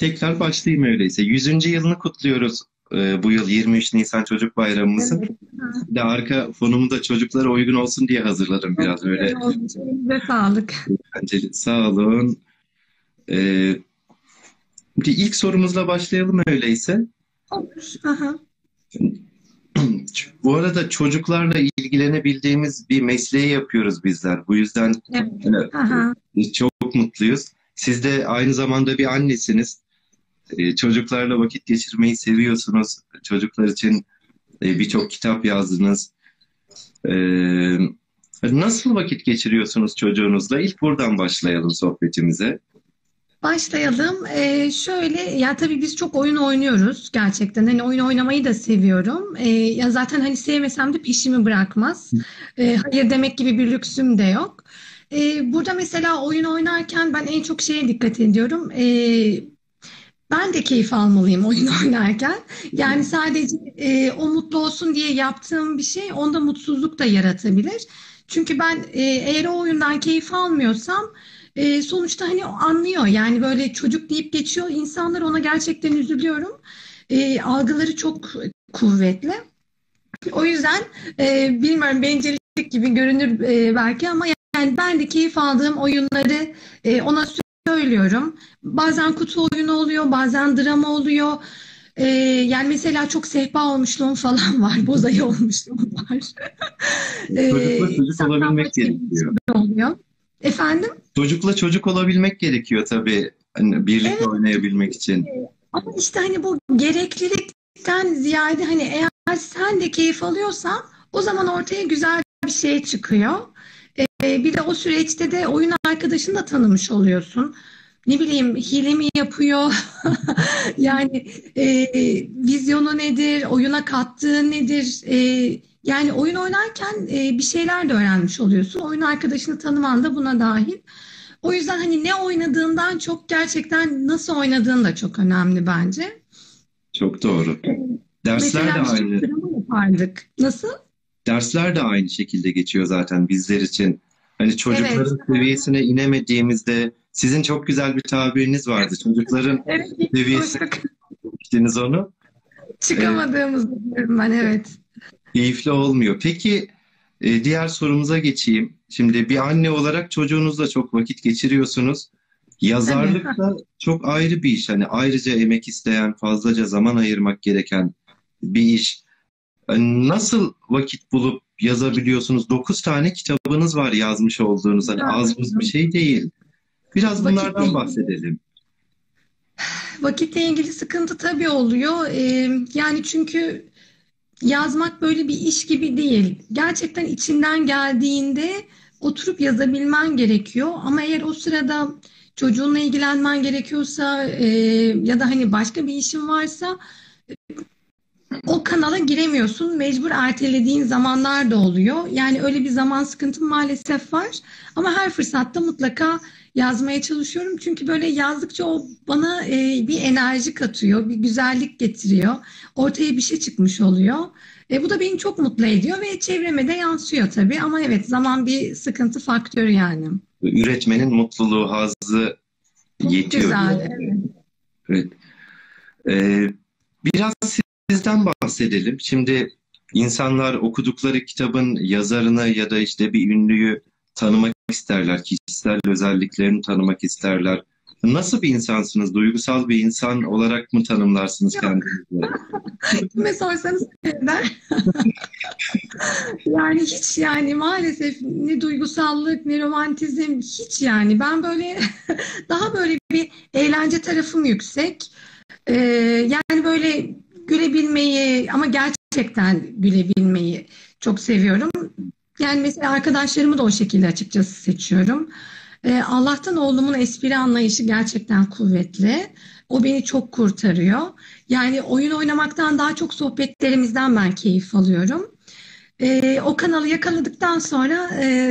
Tekrar başlayayım öyleyse. 100. yılını kutluyoruz bu yıl 23 Nisan Çocuk Bayramımızın. Evet. De arka fonumu da çocuklara uygun olsun diye hazırladım biraz öyle. Size sağlık. Sağ olun. İlk sorumuzla başlayalım öyleyse. Olur. Aha. Bu arada çocuklarla ilgilenebildiğimiz bir mesleği yapıyoruz bizler. Bu yüzden evet. Yani, çok mutluyuz. Siz de aynı zamanda bir annesiniz. Çocuklarla vakit geçirmeyi seviyorsunuz. Çocuklar için birçok kitap yazdınız. Nasıl vakit geçiriyorsunuz çocuğunuzla? İlk buradan başlayalım sohbetimize. Başlayalım. Şöyle ya tabii biz çok oyun oynuyoruz gerçekten. Hani oyun oynamayı da seviyorum. Ya zaten hani sevmesem de peşimi bırakmaz. Hayır demek gibi bir lüksüm de yok. Burada mesela oyun oynarken ben en çok şeye dikkat ediyorum. Ben de keyif almalıyım oyun oynarken. Yani sadece o mutlu olsun diye yaptığım bir şey onda mutsuzluk da yaratabilir. Çünkü ben eğer o oyundan keyif almıyorsam sonuçta hani anlıyor. Yani böyle çocuk deyip geçiyor. İnsanlar ona gerçekten üzülüyorum. Algıları çok kuvvetli. O yüzden bilmiyorum bencillik gibi görünür belki ama yani ben de keyif aldığım oyunları ona söylüyorum. Bazen kutu oyunu oluyor, bazen drama oluyor. Yani mesela çok sehpa olmuşluğum falan var, bozayı olmuşluğum var. Çocukla çocuk olabilmek gerekiyor. Efendim? Çocukla çocuk olabilmek gerekiyor tabii. Hani birlikte evet. Oynayabilmek için. Ama işte hani bu gereklilikten ziyade hani eğer sen de keyif alıyorsan o zaman ortaya güzel bir şey çıkıyor. Bir de o süreçte de oyun arkadaşını da tanımış oluyorsun. Ne bileyim hile mi yapıyor? Yani vizyonu nedir? Oyuna kattığı nedir? Yani oyun oynarken bir şeyler de öğrenmiş oluyorsun. Oyun arkadaşını tanıman da buna dahil. O yüzden hani ne oynadığından çok gerçekten nasıl oynadığın da çok önemli bence. Çok doğru. Dersler de aynı. Nasıl? Dersler de aynı şekilde geçiyor zaten bizler için. Hani çocukların evet. Seviyesine inemediğimizde sizin çok güzel bir tabiriniz vardı. Çocukların evet, seviyesine inemediğiniz onu. Çıkamadığımızı biliyorum ben evet. Keyifli olmuyor. Peki diğer sorumuza geçeyim. Şimdi bir anne olarak çocuğunuzla çok vakit geçiriyorsunuz. Yazarlık da çok ayrı bir iş. Hani ayrıca emek isteyen, fazlaca zaman ayırmak gereken bir iş. Nasıl vakit bulup yazabiliyorsunuz? 9 tane kitabınız var yazmış olduğunuz. Hani az bir şey değil. Biraz bunlardan bahsedelim. Vakitle ilgili sıkıntı tabii oluyor. Yani çünkü yazmak böyle bir iş gibi değil. Gerçekten içinden geldiğinde oturup yazabilmen gerekiyor. Ama eğer o sırada çocuğunla ilgilenmen gerekiyorsa ya da hani başka bir işin varsa o kanala giremiyorsun. Mecbur ertelediğin zamanlar da oluyor. Yani öyle bir zaman sıkıntım maalesef var. Ama her fırsatta mutlaka yazmaya çalışıyorum. Çünkü böyle yazdıkça o bana bir enerji katıyor, bir güzellik getiriyor. Ortaya bir şey çıkmış oluyor. Bu da beni çok mutlu ediyor ve çevreme de yansıyor tabii. Ama evet zaman bir sıkıntı faktörü yani. Üretmenin mutluluğu, hazzı yetiyor. Güzel, evet. Evet. Biraz sizden bahsedelim. Şimdi insanlar okudukları kitabın yazarını ya da işte bir ünlüyü tanımak isterler, kişisel özelliklerini tanımak isterler. Nasıl bir insansınız? Duygusal bir insan olarak mı tanımlarsınız kendinizi? Kime sorsanız ben. Yani hiç yani maalesef ne duygusallık ne romantizm hiç yani. Ben böyle daha böyle bir eğlence tarafım yüksek. Yani böyle gülebilmeyi ama gerçekten gülebilmeyi çok seviyorum. Yani mesela arkadaşlarımı da o şekilde açıkçası seçiyorum. Allah'tan oğlumun espri anlayışı gerçekten kuvvetli. O beni çok kurtarıyor. Yani oyun oynamaktan daha çok sohbetlerimizden ben keyif alıyorum. O kanalı yakaladıktan sonra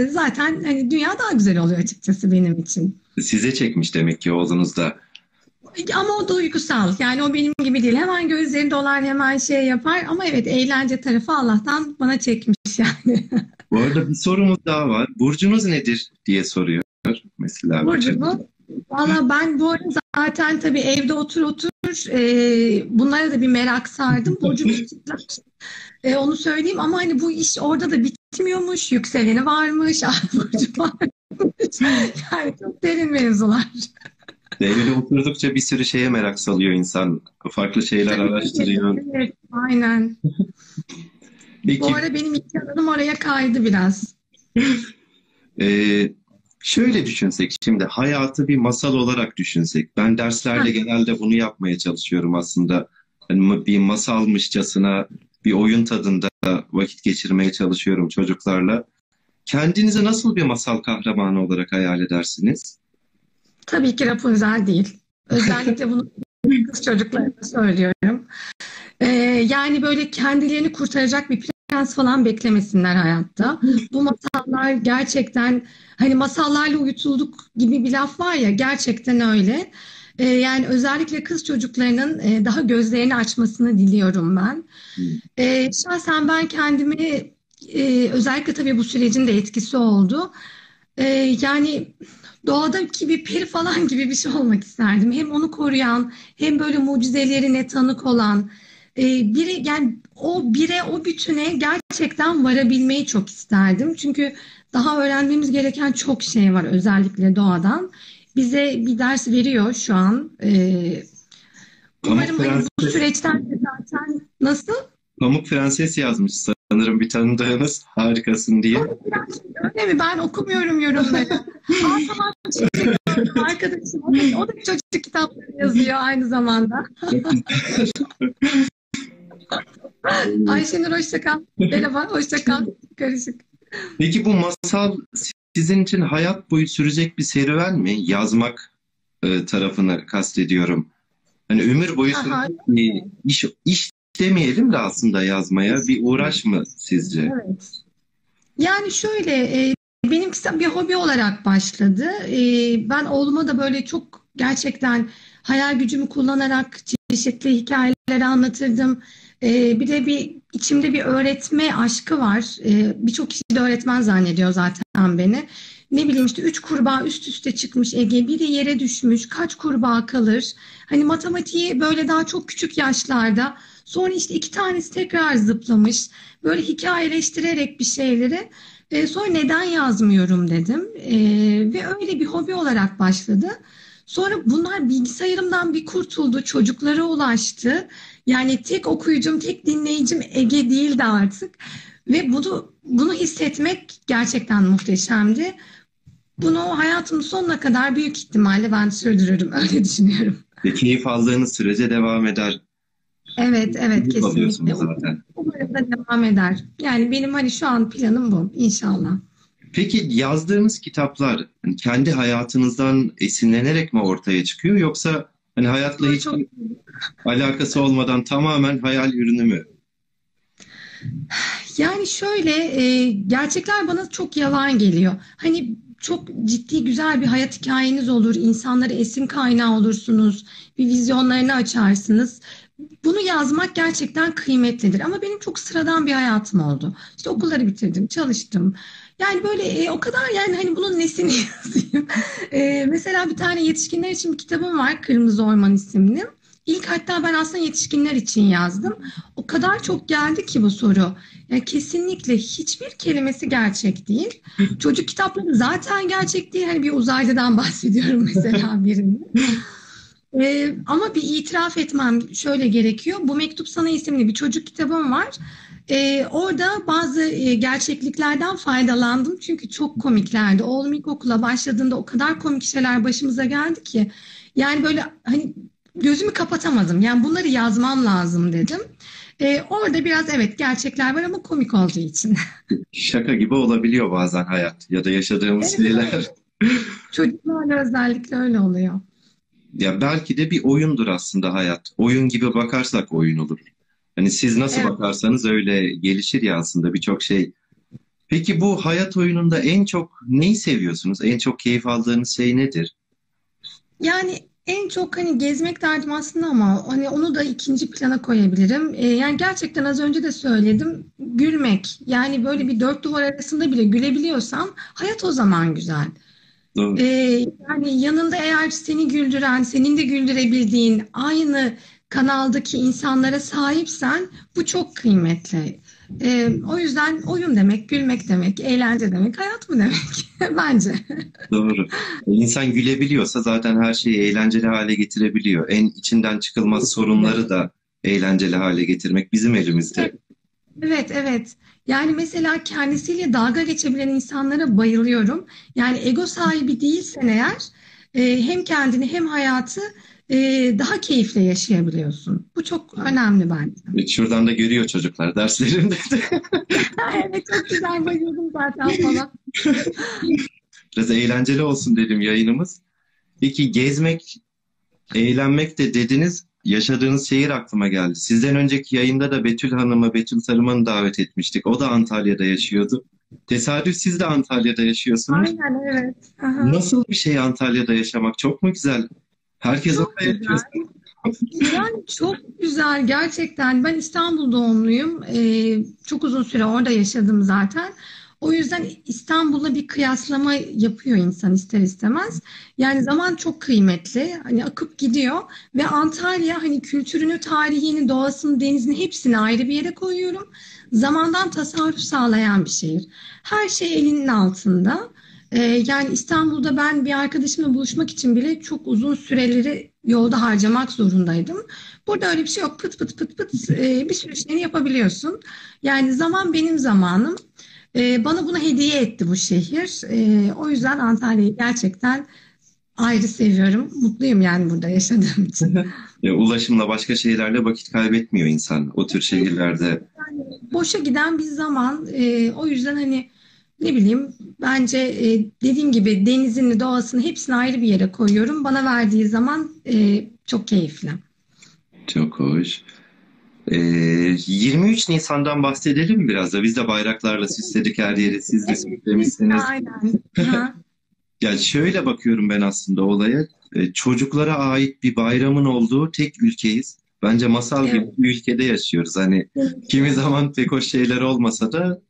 zaten hani dünya daha güzel oluyor açıkçası benim için. Size çekmiş demek ki oğlunuz da. Ama o duygusal. Yani o benim gibi değil. Hemen gözleri dolar, hemen şey yapar. Ama evet eğlence tarafı Allah'tan bana çekmiş yani. Bu arada bir sorumuz daha var. Burcunuz nedir diye soruyor mesela. Burcumuz Valla ben bu arada zaten tabii evde otur bunlara da bir merak sardım. Burcum tuttular. Onu söyleyeyim ama hani bu iş orada da bitmiyormuş. Yükseleni varmış, ay burcu varmış. Yani çok derin mevzular. Evde oturdukça bir sürü şeye merak salıyor insan. Farklı şeyler araştırıyor. Evet, aynen. Peki. Bu ara benim ilk oraya kaydı biraz. Şöyle düşünsek şimdi, hayatı bir masal olarak düşünsek. Ben derslerde genelde bunu yapmaya çalışıyorum aslında. Yani bir masalmışçasına, bir oyun tadında vakit geçirmeye çalışıyorum çocuklarla. Kendinizi nasıl bir masal kahramanı olarak hayal edersiniz? Tabii ki Rapunzel değil. Özellikle bunu kız çocuklarına söylüyorum. Yani böyle kendilerini kurtaracak bir prens falan beklemesinler hayatta. Bu masallar gerçekten, hani masallarla uyutulduk gibi bir laf var ya, gerçekten öyle. Yani özellikle kız çocuklarının daha gözlerini açmasını diliyorum ben. Şahsen ben kendimi, özellikle tabii bu sürecin de etkisi oldu. Yani doğadaki bir peri falan gibi bir şey olmak isterdim. Hem onu koruyan, hem böyle mucizelerine tanık olan biri, yani o bire, o bütüne gerçekten varabilmeyi çok isterdim. Çünkü daha öğrenmemiz gereken çok şey var, özellikle doğadan. Bize bir ders veriyor şu an. Umarım hani bu süreçten de zaten nasıl? Pamuk Prenses yazmış sanırım bir tanıdığınız, harikasın diye. Öyle mi? Ben okumuyorum yorumları. Tamam, arkadaşım. O da çocuk kitapları yazıyor aynı zamanda. Ayşenur hoşçakal. Merhaba, hoşçakal. Karışık. Peki bu masal sizin için hayat boyu sürecek bir serüven mi? Yazmak tarafını kastediyorum. Hani ömür boyu sürecek bir iş demeyelim de aslında, yazmaya bir uğraş mı sizce? Evet. Yani şöyle, benimkisi bir hobi olarak başladı. Ben oğluma da böyle çok gerçekten hayal gücümü kullanarak çeşitli hikayeleri anlatırdım. Bir de içimde bir öğretme aşkı var. Birçok kişi de öğretmen zannediyor zaten beni. Ne bileyim işte 3 kurbağa üst üste çıkmış Ege, biri yere düşmüş, kaç kurbağa kalır? Hani matematiği böyle daha çok küçük yaşlarda, sonra işte 2 tanesi tekrar zıplamış, böyle hikayeleştirerek bir şeyleri. Sonra neden yazmıyorum dedim ve öyle bir hobi olarak başladı. Sonra bunlar bilgisayarımdan bir kurtuldu, çocuklara ulaştı. Yani tek okuyucum, tek dinleyicim Ege değildi artık. Ve bunu hissetmek gerçekten muhteşemdi. Bunu hayatımın sonuna kadar büyük ihtimalle ben sürdürürüm, öyle düşünüyorum. Ve keyif aldığınız sürece devam eder. Evet, evet, kesinlikle. Zaten. Umarım da devam eder. Yani benim hani şu an planım bu, inşallah. Peki yazdığınız kitaplar kendi hayatınızdan esinlenerek mi ortaya çıkıyor, yoksa hani hayatla hiç alakası olmadan tamamen hayal ürünü mü? Yani şöyle, gerçekler bana çok yavan geliyor. Hani çok ciddi güzel bir hayat hikayeniz olur, insanlara esin kaynağı olursunuz, bir vizyonlarını açarsınız. Bunu yazmak gerçekten kıymetlidir. Ama benim çok sıradan bir hayatım oldu. İşte okulları bitirdim, çalıştım. Yani böyle o kadar, yani hani bunun nesini yazayım. Mesela bir tane yetişkinler için bir kitabım var, Kırmızı Orman isimli. İlk hatta ben aslında yetişkinler için yazdım. O kadar çok geldi ki bu soru. Yani kesinlikle hiçbir kelimesi gerçek değil. Çocuk kitapları zaten gerçek değil. Hani bir uzaylıdan bahsediyorum mesela birinde. Ama bir itiraf etmem şöyle gerekiyor. Bu Mektup Sana isimli bir çocuk kitabım var. Orada bazı gerçekliklerden faydalandım. Çünkü çok komiklerdi. Oğlum ilkokula başladığında o kadar komik şeyler başımıza geldi ki. Yani böyle hani gözümü kapatamadım. Yani bunları yazmam lazım dedim. Orada biraz evet gerçekler var ama komik olduğu için. Şaka gibi olabiliyor bazen hayat ya da yaşadığımız şeyler. Evet. Çocuklarla özellikle öyle oluyor. Ya belki de bir oyundur aslında hayat. Oyun gibi bakarsak oyun olur. Hani siz nasıl bakarsanız öyle gelişir ya aslında birçok şey. Peki bu hayat oyununda en çok neyi seviyorsunuz? En çok keyif aldığınız şey nedir? Yani en çok hani gezmek derdim aslında ama hani onu da ikinci plana koyabilirim. Yani gerçekten az önce de söyledim, gülmek. Yani böyle bir 4 duvar arasında bile gülebiliyorsam hayat o zaman güzel. Yani yanında eğer seni güldüren, senin de güldürebildiğin aynı kanaldaki insanlara sahipsen bu çok kıymetli. O yüzden oyun demek, gülmek demek, eğlence demek, hayat mı demek bence. Doğru. İnsan gülebiliyorsa zaten her şeyi eğlenceli hale getirebiliyor. En içinden çıkılmaz sorunları da eğlenceli hale getirmek bizim elimizde. Evet. Yani mesela kendisiyle dalga geçebilen insanlara bayılıyorum. Yani ego sahibi değilsen eğer hem kendini hem hayatı daha keyifle yaşayabiliyorsun. Bu çok önemli bence. Şuradan da görüyor çocuklar derslerinde de. Evet, çok güzel, bayıldım zaten falan. Biraz eğlenceli olsun dedim yayınımız. Peki gezmek, eğlenmek de dediniz. Yaşadığınız şehir aklıma geldi. Sizden önceki yayında da Betül Sarıman'ı davet etmiştik. O da Antalya'da yaşıyordu. Tesadüf siz de Antalya'da yaşıyorsunuz. Aynen, evet. Aha. Nasıl bir şey Antalya'da yaşamak? Çok mu güzel? Herkes çok güzel. Yani çok güzel gerçekten. Ben İstanbul doğumluyum. Çok uzun süre orada yaşadım zaten. O yüzden İstanbul'la bir kıyaslama yapıyor insan ister istemez. Yani zaman çok kıymetli. Hani akıp gidiyor ve Antalya hani kültürünü, tarihini, doğasını, denizini hepsini ayrı bir yere koyuyorum. Zamandan tasarruf sağlayan bir şehir. Her şey elinin altında. Yani İstanbul'da ben bir arkadaşımla buluşmak için bile çok uzun süreleri yolda harcamak zorundaydım. Burada öyle bir şey yok. Pıt pıt pıt pıt bir sürü şeyini yapabiliyorsun. Yani zaman benim zamanım. Bana bunu hediye etti bu şehir. O yüzden Antalya'yı gerçekten ayrı seviyorum. Mutluyum yani burada yaşadığım için. Ulaşımla, başka şeylerle vakit kaybetmiyor insan o tür şehirlerde. Yani boşa giden bir zaman. O yüzden hani ne bileyim, bence dediğim gibi denizini, doğasını hepsini ayrı bir yere koyuyorum. Bana verdiği zaman çok keyifli. Çok hoş. 23 Nisan'dan bahsedelim biraz da. Biz de bayraklarla süsledik her yeri. Siz de süslemişsiniz. Aynen. Yani şöyle bakıyorum ben aslında olaya. Çocuklara ait bir bayramın olduğu tek ülkeyiz. Bence masal gibi bir ülkede yaşıyoruz. Hani kimi zaman pek hoş şeyler olmasa da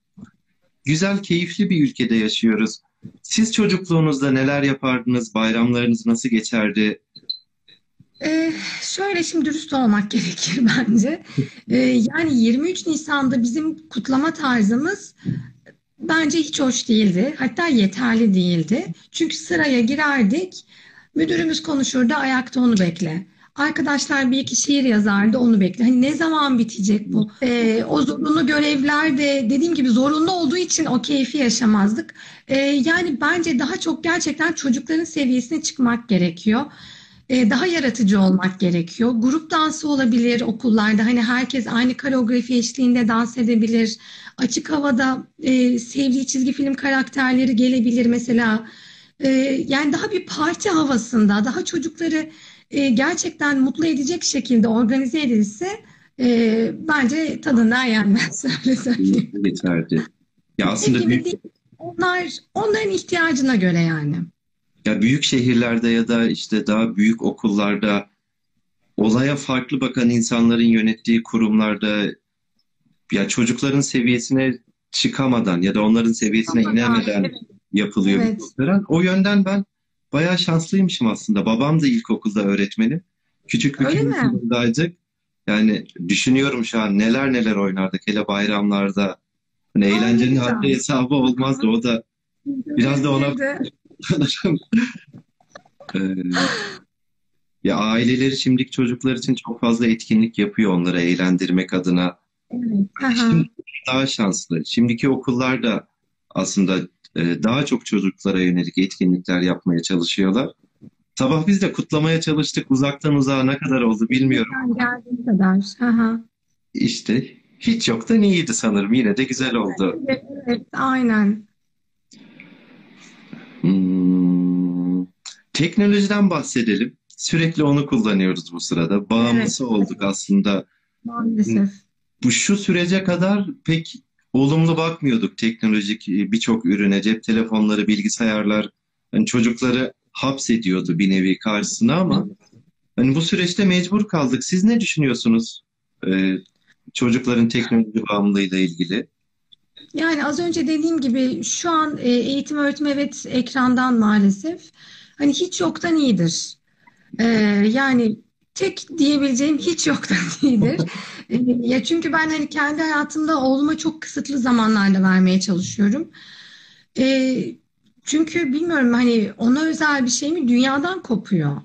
güzel, keyifli bir ülkede yaşıyoruz. Siz çocukluğunuzda neler yapardınız? Bayramlarınız nasıl geçerdi? Şöyle, şimdi dürüst olmak gerekir bence. Yani 23 Nisan'da bizim kutlama tarzımız bence hiç hoş değildi. Hatta yeterli değildi. Çünkü sıraya girerdik. Müdürümüz konuşurdu, ayakta onu bekle. Arkadaşlar bir iki şiir yazardı, onu bekle. Hani ne zaman bitecek bu? O zorunlu görevler de dediğim gibi zorunlu olduğu için o keyfi yaşamazdık. Yani bence daha çok gerçekten çocukların seviyesine çıkmak gerekiyor. Daha yaratıcı olmak gerekiyor. Grup dansı olabilir okullarda. Hani herkes aynı koreografi eşliğinde dans edebilir. Açık havada sevdiği çizgi film karakterleri gelebilir mesela. Yani daha bir parti havasında, daha çocukları gerçekten mutlu edecek şekilde organize edilse bence tadından yenmez. Yeterli. Ya aslında onların ihtiyacına göre yani. Ya büyük şehirlerde ya da işte daha büyük okullarda olaya farklı bakan insanların yönettiği kurumlarda ya çocukların seviyesine çıkamadan ya da onların seviyesine inemeden yapılıyor. Evet. O yönden ben bayağı şanslıymışım aslında. Babam da ilkokulda öğretmenim. Küçük bir köyümüzdeydik. Yani düşünüyorum şu an neler neler oynardık hele bayramlarda. Hani eğlencenin haddi hesabı olmazdı. O da biraz da ona ya aileleri şimdiki çocuklar için çok fazla etkinlik yapıyor onlara eğlendirmek adına. Şimdi daha şanslı. Şimdiki okullar da aslında daha çok çocuklara yönelik etkinlikler yapmaya çalışıyorlar. Sabah biz de kutlamaya çalıştık. Uzaktan uzağa ne kadar oldu bilmiyorum. Geldiği kadar. İşte hiç yoktan iyiydi sanırım. Yine de güzel oldu. Evet, aynen. Teknolojiden bahsedelim. Sürekli onu kullanıyoruz bu sırada. Bağımlısı olduk aslında. Maalesef. Bu şu sürece kadar pek olumlu bakmıyorduk teknolojik birçok ürüne. Cep telefonları, bilgisayarlar yani çocukları hapsediyordu bir nevi karşısına ama hani bu süreçte mecbur kaldık. Siz ne düşünüyorsunuz çocukların teknoloji bağımlılığıyla ilgili? Yani az önce dediğim gibi şu an eğitim öğretme evet ekrandan maalesef. Hani hiç yoktan iyidir. Yani tek diyebileceğim hiç yoktan iyidir. Ya çünkü ben hani kendi hayatımda oğluma çok kısıtlı zamanlarla vermeye çalışıyorum. Çünkü bilmiyorum hani ona özel bir şey mi, dünyadan kopuyor.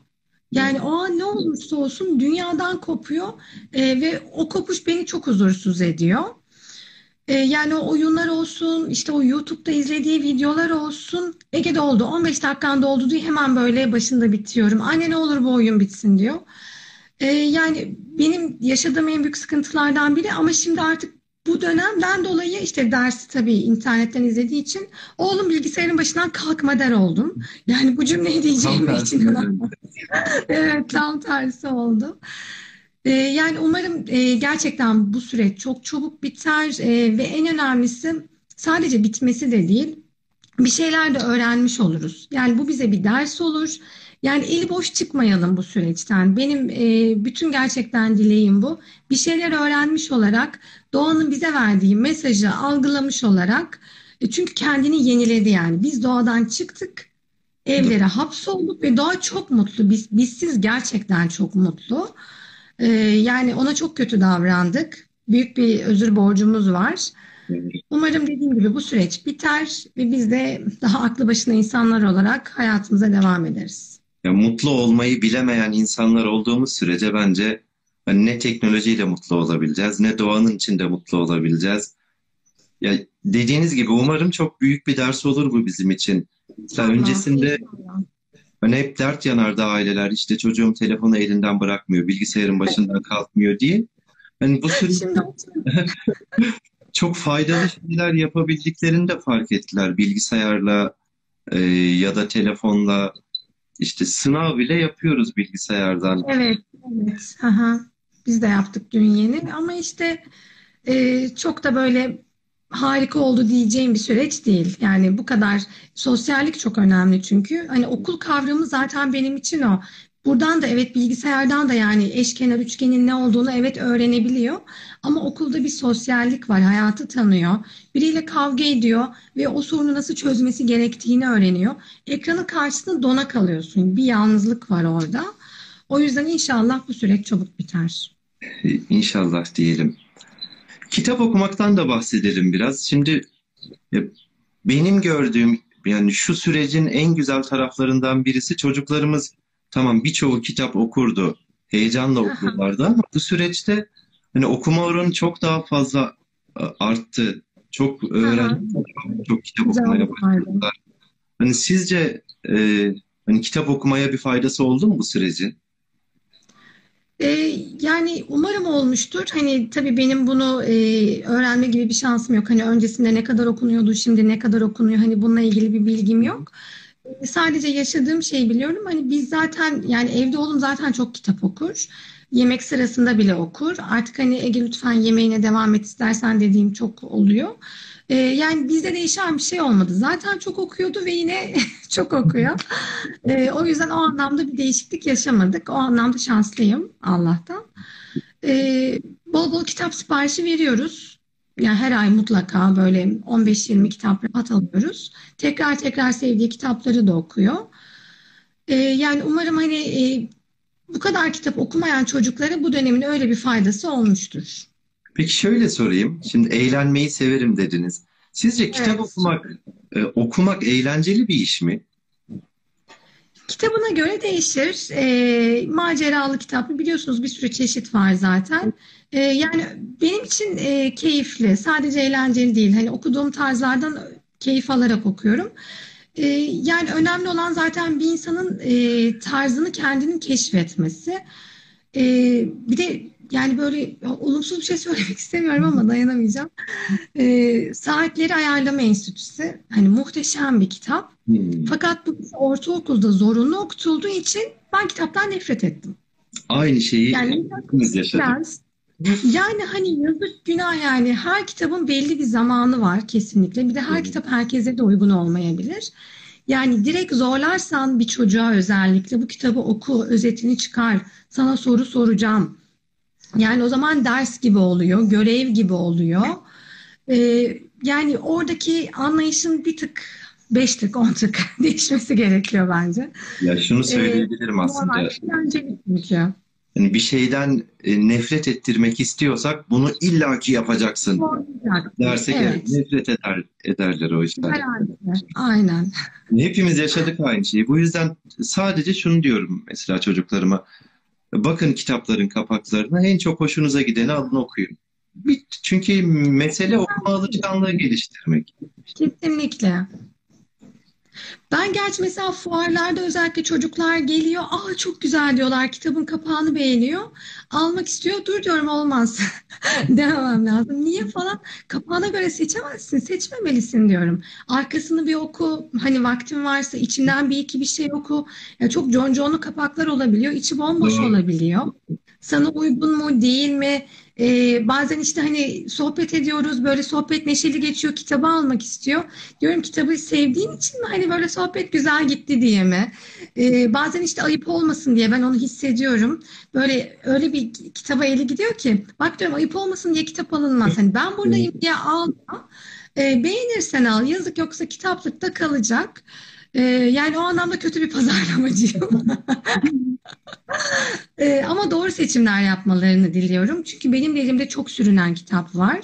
Yani o an ne olursa olsun dünyadan kopuyor ve o kopuş beni çok huzursuz ediyor. Yani o oyunlar olsun, işte o YouTube'da izlediği videolar olsun. Ege doldu, 15 dakikan doldu diye hemen böyle başında bitiyorum. Anne ne olur bu oyun bitsin diyor. Yani benim yaşadığım en büyük sıkıntılardan biri, ama şimdi artık bu dönemden dolayı işte dersi tabii internetten izlediği için oğlum bilgisayarın başından kalkma der oldum. Yani bu cümleyi diyeceğim için. Evet, tam tersi oldu. Yani umarım gerçekten bu süreç çok çabuk biter ve en önemlisi sadece bitmesi de değil, bir şeyler de öğrenmiş oluruz. Yani bu bize bir ders olur. Yani eli boş çıkmayalım bu süreçten. Benim bütün gerçekten dileğim bu. Bir şeyler öğrenmiş olarak, doğanın bize verdiği mesajı algılamış olarak, çünkü kendini yeniledi yani. Biz doğadan çıktık, evlere hapsolduk ve doğa çok mutlu. Bizsiz gerçekten çok mutlu. Yani ona çok kötü davrandık. Büyük bir özür borcumuz var. Umarım dediğim gibi bu süreç biter ve biz de daha aklı başına insanlar olarak hayatımıza devam ederiz. Ya, mutlu olmayı bilemeyen insanlar olduğumuz sürece bence hani ne teknolojiyle mutlu olabileceğiz, ne doğanın içinde mutlu olabileceğiz. Ya, dediğiniz gibi umarım çok büyük bir ders olur bu bizim için. Mesela öncesinde hani hep dert yanardı aileler, işte çocuğum telefonu elinden bırakmıyor, bilgisayarın başından kalkmıyor diye. Hani bu süreçte çok faydalı şeyler yapabildiklerini de fark ettiler. Bilgisayarla ya da telefonla, işte sınav bile yapıyoruz bilgisayardan. Evet, evet. Aha. Biz de yaptık dün yeni, ama işte çok da böyle harika oldu diyeceğim bir süreç değil. Yani bu kadar sosyallik çok önemli çünkü. Hani okul kavramı zaten benim için o. Buradan da evet, bilgisayardan da yani eşkenar üçgenin ne olduğunu evet öğrenebiliyor. Ama okulda bir sosyallik var. Hayatı tanıyor. Biriyle kavga ediyor ve o sorunu nasıl çözmesi gerektiğini öğreniyor. Ekranın karşısında dona kalıyorsun. Bir yalnızlık var orada. O yüzden inşallah bu süreç çabuk biter. İnşallah diyelim. Kitap okumaktan da bahsedelim biraz. Şimdi benim gördüğüm, yani şu sürecin en güzel taraflarından birisi, çocuklarımız tamam birçoğu kitap okurdu, heyecanla okurlardı, ama bu süreçte hani okuma oranı çok daha fazla arttı. Çok öğrenci çok kitap okumaya başladılar. Hani sizce hani kitap okumaya bir faydası oldu mu bu sürecin? Yani umarım olmuştur. Hani tabii benim bunu öğrenme gibi bir şansım yok. Hani öncesinde ne kadar okunuyordu, şimdi ne kadar okunuyor, hani bununla ilgili bir bilgim yok. Sadece yaşadığım şeyi biliyorum. Hani biz zaten, yani evde oğlum zaten çok kitap okur. Yemek sırasında bile okur. Artık hani Ege lütfen yemeğine devam et istersen dediğim çok oluyor. Yani bizde değişen bir şey olmadı. Zaten çok okuyordu ve yine çok okuyor. O yüzden o anlamda bir değişiklik yaşamadık. O anlamda şanslıyım Allah'tan. Bol bol kitap siparişi veriyoruz. Yani her ay mutlaka böyle 15-20 kitap rahat alıyoruz. Tekrar tekrar sevdiği kitapları da okuyor. Yani umarım hani bu kadar kitap okumayan çocuklara bu dönemin öyle bir faydası olmuştur. Peki şöyle sorayım. Şimdi eğlenmeyi severim dediniz. Sizce kitap okumak eğlenceli bir iş mi? Kitabına göre değişir. Maceralı kitap mı? Biliyorsunuz bir sürü çeşit var zaten. Yani benim için keyifli. Sadece eğlenceli değil. Hani okuduğum tarzlardan keyif alarak okuyorum. Yani önemli olan zaten bir insanın tarzını kendinin keşfetmesi. Bir de yani böyle olumsuz bir şey söylemek istemiyorum ama dayanamayacağım. Saatleri Ayarlama Enstitüsü. Hani muhteşem bir kitap. Fakat bu ortaokulda zorunlu okutulduğu için ben kitaptan nefret ettim. Aynı şeyi yani, yani hani yazık günah yani. Her kitabın belli bir zamanı var kesinlikle. Bir de her kitap herkese de uygun olmayabilir. Yani direkt zorlarsan bir çocuğa, özellikle bu kitabı oku, özetini çıkar, sana soru soracağım. Yani o zaman ders gibi oluyor, görev gibi oluyor. Yani oradaki anlayışın bir tık 5 tık 10 tık değişmesi gerekiyor bence. Ya şunu söyleyebilirim aslında. Yani bir şeyden nefret ettirmek istiyorsak bunu illaki yapacaksın dersek evet. Nefret ederler o işler. Aynen. Hepimiz yaşadık aynı şeyi. Bu yüzden sadece şunu diyorum mesela çocuklarıma. Bakın kitapların kapaklarına, en çok hoşunuza gideni alın okuyun. Çünkü mesele okuma alışkanlığı geliştirmek. Kesinlikle. Ben gerçi mesela fuarlarda özellikle çocuklar geliyor, aa çok güzel diyorlar, kitabın kapağını beğeniyor, almak istiyor, dur diyorum olmaz demem lazım. Niye falan, kapağına göre seçemezsin, seçmemelisin diyorum. Arkasını bir oku, hani vaktin varsa içinden bir şey oku. Yani çok conconlu kapaklar olabiliyor, içi bomboş olabiliyor. Sana uygun mu değil mi? Bazen işte hani sohbet ediyoruz, böyle sohbet neşeli geçiyor, kitabı almak istiyor. Diyorum kitabı sevdiğin için mi hani böyle sohbet güzel gitti diye mi? Bazen işte ayıp olmasın diye ben onu hissediyorum. Böyle öyle bir kitaba eli gidiyor ki bak diyorum ayıp olmasın diye kitap alınmaz. Hani ben buradayım diye alma. Beğenirsen al, yazık, yoksa kitaplıkta kalacak. Yani o anlamda kötü bir pazarlamacıyım. Ama doğru seçimler yapmalarını diliyorum. Çünkü benim elimde çok sürünen kitap var.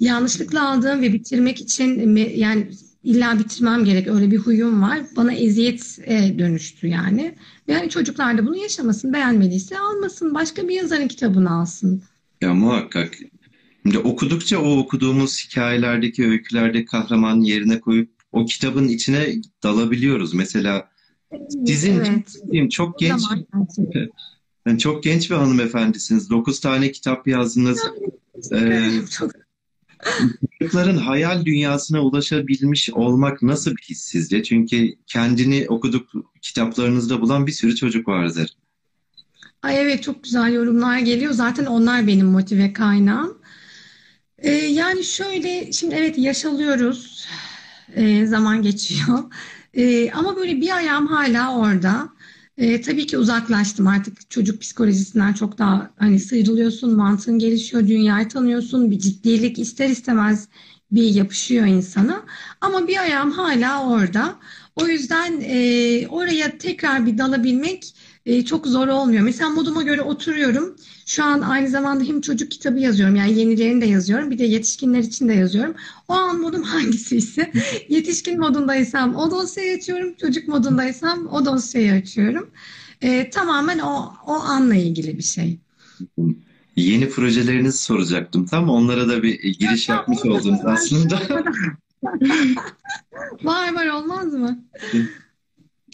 Yanlışlıkla aldığım ve bitirmek için yani illa bitirmem gerek öyle bir huyum var. Bana eziyet dönüştü yani. Yani çocuklar da bunu yaşamasın. Beğenmediyse almasın. Başka bir yazarın kitabını alsın. Ya muhakkak. Şimdi okudukça o okuduğumuz hikayelerdeki, öykülerde kahraman yerine koyup o kitabın içine dalabiliyoruz. Mesela sizin çok genç, yani çok genç bir hanımefendisiniz. 9 tane kitap yazdınız. Çocukların hayal dünyasına ulaşabilmiş olmak nasıl bir his sizce? Çünkü kendini kitaplarınızda bulan bir sürü çocuk vardır. Ay evet, çok güzel yorumlar geliyor. Zaten onlar benim motive kaynağım. Yani şöyle, şimdi evet yaş alıyoruz. Zaman geçiyor. Ama böyle bir ayağım hala orada. Tabii ki uzaklaştım artık çocuk psikolojisinden, çok daha hani sıyrılıyorsun, mantığın gelişiyor, dünyayı tanıyorsun, bir ciddilik ister istemez bir yapışıyor insana. Ama bir ayağım hala orada. O yüzden oraya tekrar bir dalabilmek çok zor olmuyor. Mesela moduma göre oturuyorum. Şu an aynı zamanda hem çocuk kitabı yazıyorum, yani yenilerini de yazıyorum, bir de yetişkinler için de yazıyorum. O an modum hangisi ise, yetişkin modundaysam o dosyayı açıyorum, çocuk modundaysam o dosyayı açıyorum. Tamamen o anla ilgili bir şey. Yeni projelerinizi soracaktım, tam onlara da bir giriş yapmış oldunuz aslında. var olmaz mı?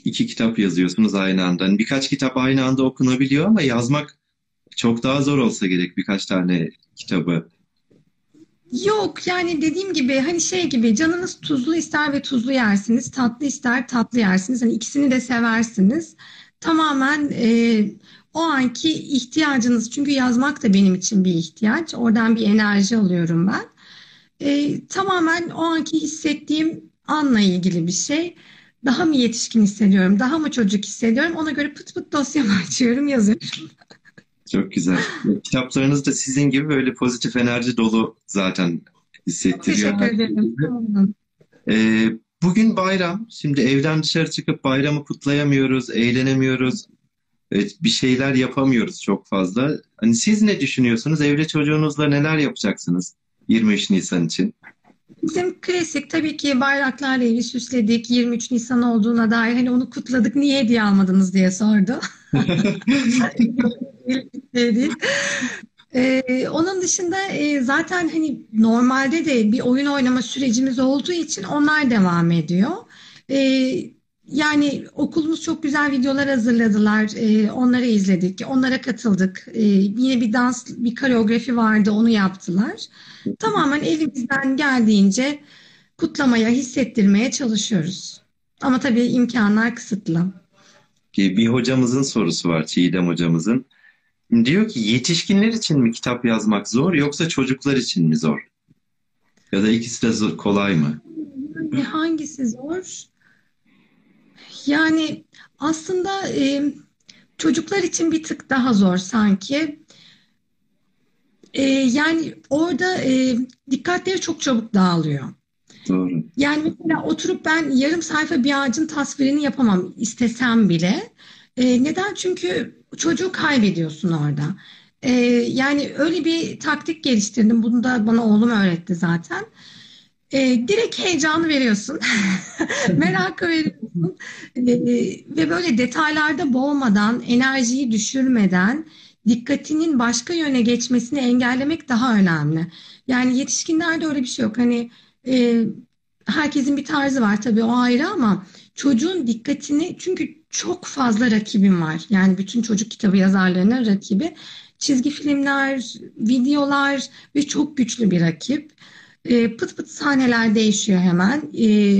2 kitap yazıyorsunuz aynı anda. Birkaç kitap aynı anda okunabiliyor ama yazmak çok daha zor olsa gerek, birkaç tane kitabı. Yok yani dediğim gibi hani şey gibi, canınız tuzlu ister ve tuzlu yersiniz, tatlı ister tatlı yersiniz. Hani ikisini de seversiniz. Tamamen o anki ihtiyacınız, çünkü yazmak da benim için bir ihtiyaç. Oradan bir enerji alıyorum ben. Tamamen o anki hissettiğim anla ilgili bir şey. Daha mı yetişkin hissediyorum, daha mı çocuk hissediyorum? Ona göre pıt pıt dosyamı açıyorum, yazıyorum. Çok güzel. Kitaplarınız da sizin gibi böyle pozitif enerji dolu zaten hissettiriyor. Çok teşekkür ederim. Bugün bayram. Şimdi evden dışarı çıkıp bayramı kutlayamıyoruz, eğlenemiyoruz. Evet, bir şeyler yapamıyoruz çok fazla. Hani siz ne düşünüyorsunuz? Evde çocuğunuzla neler yapacaksınız 23 Nisan için? Bizim klasik tabii ki bayraklarla evi süsledik. 23 Nisan olduğuna dair hani onu kutladık. Niye hediye almadınız diye sordu. Onun dışında zaten hani normalde de bir oyun oynama sürecimiz olduğu için onlar devam ediyor. Yani okulumuz çok güzel videolar hazırladılar. Onları izledik. Onlara katıldık. Yine bir dans, bir koreografi vardı. Onu yaptılar. Tamamen elimizden geldiğince kutlamaya, hissettirmeye çalışıyoruz. Ama tabii imkanlar kısıtlı. Bir hocamızın sorusu var, Çiğdem hocamızın. Diyor ki yetişkinler için mi kitap yazmak zor yoksa çocuklar için mi zor? Ya da ikisi de zor, kolay mı? Hangisi zor? Yani aslında çocuklar için bir tık daha zor sanki. Yani orada dikkatleri çok çabuk dağılıyor. Doğru. Yani mesela oturup ben yarım sayfa bir ağacın tasvirini yapamam istesem bile. Neden? Çünkü çocuğu kaybediyorsun orada. Yani öyle bir taktik geliştirdim. Bunu da bana oğlum öğretti zaten. Direkt heyecanı veriyorsun. Merakı veriyorsun. Ve böyle detaylarda boğmadan, enerjiyi düşürmeden dikkatinin başka yöne geçmesini engellemek daha önemli. Yani yetişkinlerde öyle bir şey yok. Hani herkesin bir tarzı var tabii, o ayrı, ama çocuğun dikkatini, çünkü çok fazla rakibim var. Yani bütün çocuk kitabı yazarlarının rakibi çizgi filmler, videolar ve çok güçlü bir rakip. Pıt pıt sahneler değişiyor hemen.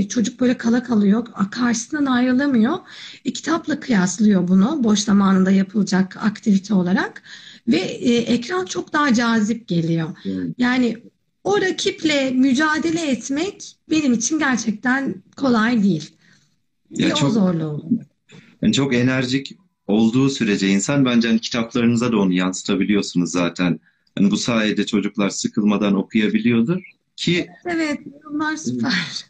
Çocuk böyle kala kalıyor. Karşısından ayrılamıyor. Kitapla kıyaslıyor bunu. Boş zamanında yapılacak aktivite olarak. Ve ekran çok daha cazip geliyor. Yani o rakiple mücadele etmek benim için gerçekten kolay değil. Ya çok, o zorlu oluyor. Yani çok enerjik olduğu sürece insan, bence hani kitaplarınıza da onu yansıtabiliyorsunuz zaten. Yani bu sayede çocuklar sıkılmadan okuyabiliyordur. Ki, evet, bunlar süper.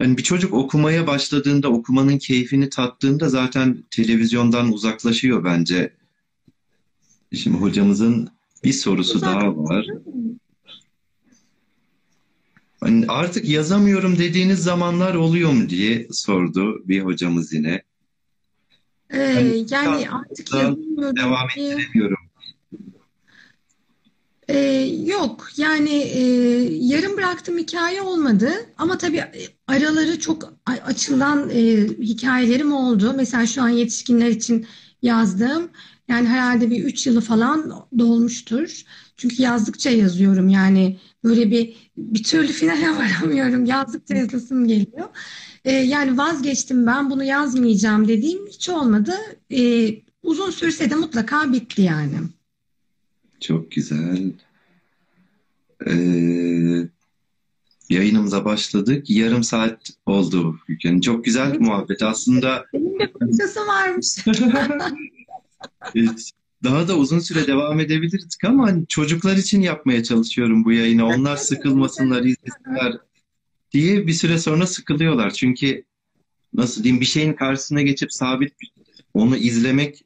Yani bir çocuk okumaya başladığında, okumanın keyfini tattığında zaten televizyondan uzaklaşıyor bence. Şimdi hocamızın bir sorusu daha var. Hani artık yazamıyorum dediğiniz zamanlar oluyor mu diye sordu bir hocamız yine. Hani yani artık yazamıyorum. Devam ettiremiyorum. Yok yani yarım bıraktım hikaye olmadı, ama tabii araları çok açılan hikayelerim oldu. Mesela şu an yetişkinler için yazdığım, yani herhalde bir 3 yılı falan dolmuştur. Çünkü yazdıkça yazıyorum, yani böyle bir türlü finale varamıyorum, yazdıkça yazasım geliyor. Yani vazgeçtim, ben bunu yazmayacağım dediğim hiç olmadı. Uzun sürse de mutlaka bitti yani. Çok güzel. Yayınımıza başladık. Yarım saat oldu. Yani çok güzel bir muhabbet. Aslında benim de kocası varmış. Daha da uzun süre devam edebilirdik, ama çocuklar için yapmaya çalışıyorum bu yayını. Onlar sıkılmasınlar, izlesinler diye. Bir süre sonra sıkılıyorlar. Çünkü nasıl diyeyim, bir şeyin karşısına geçip sabit onu izlemek,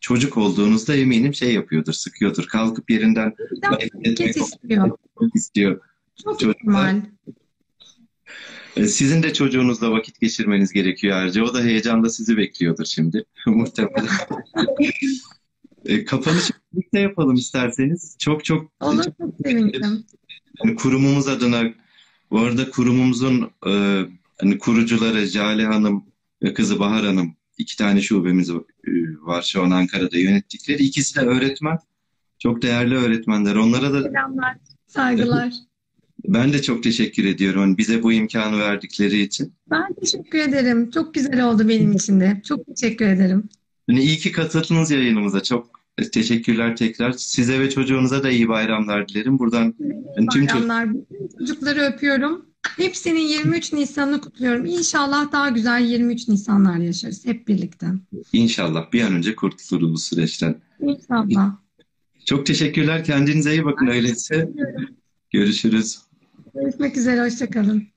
çocuk olduğunuzda eminim şey yapıyordur, sıkıyordur. Kalkıp yerinden istiyor. Çok normal. Sizin de çocuğunuzla vakit geçirmeniz gerekiyor ayrıca. O da heyecanla sizi bekliyordur şimdi. Muhtemelen. Kapanışı birlikte yapalım isterseniz. Çok olur, çok sevindim. Yani kurumumuz adına, bu arada kurumumuzun hani kurucuları Cale Hanım ve kızı Bahar Hanım, 2 tane şubemiz var şu an Ankara'da yönettikleri. İkisi de öğretmen. Çok değerli öğretmenler. Onlara da selamlar, saygılar. Ben de çok teşekkür ediyorum bize bu imkanı verdikleri için. Ben teşekkür ederim. Çok güzel oldu benim için de. Çok teşekkür ederim. Yani iyi ki katıldınız yayınımıza. Çok teşekkürler tekrar. Size ve çocuğunuza da iyi bayramlar dilerim. Buradan yani tüm çocukları öpüyorum. Hepsinin 23 Nisan'ını kutluyorum. İnşallah daha güzel 23 Nisanlar yaşarız hep birlikte. İnşallah bir an önce kurtuluruz bu süreçten. İnşallah. Çok teşekkürler. Kendinize iyi bakın öyleyse. Görüşürüz. Görüşmek üzere. Hoşça kalın.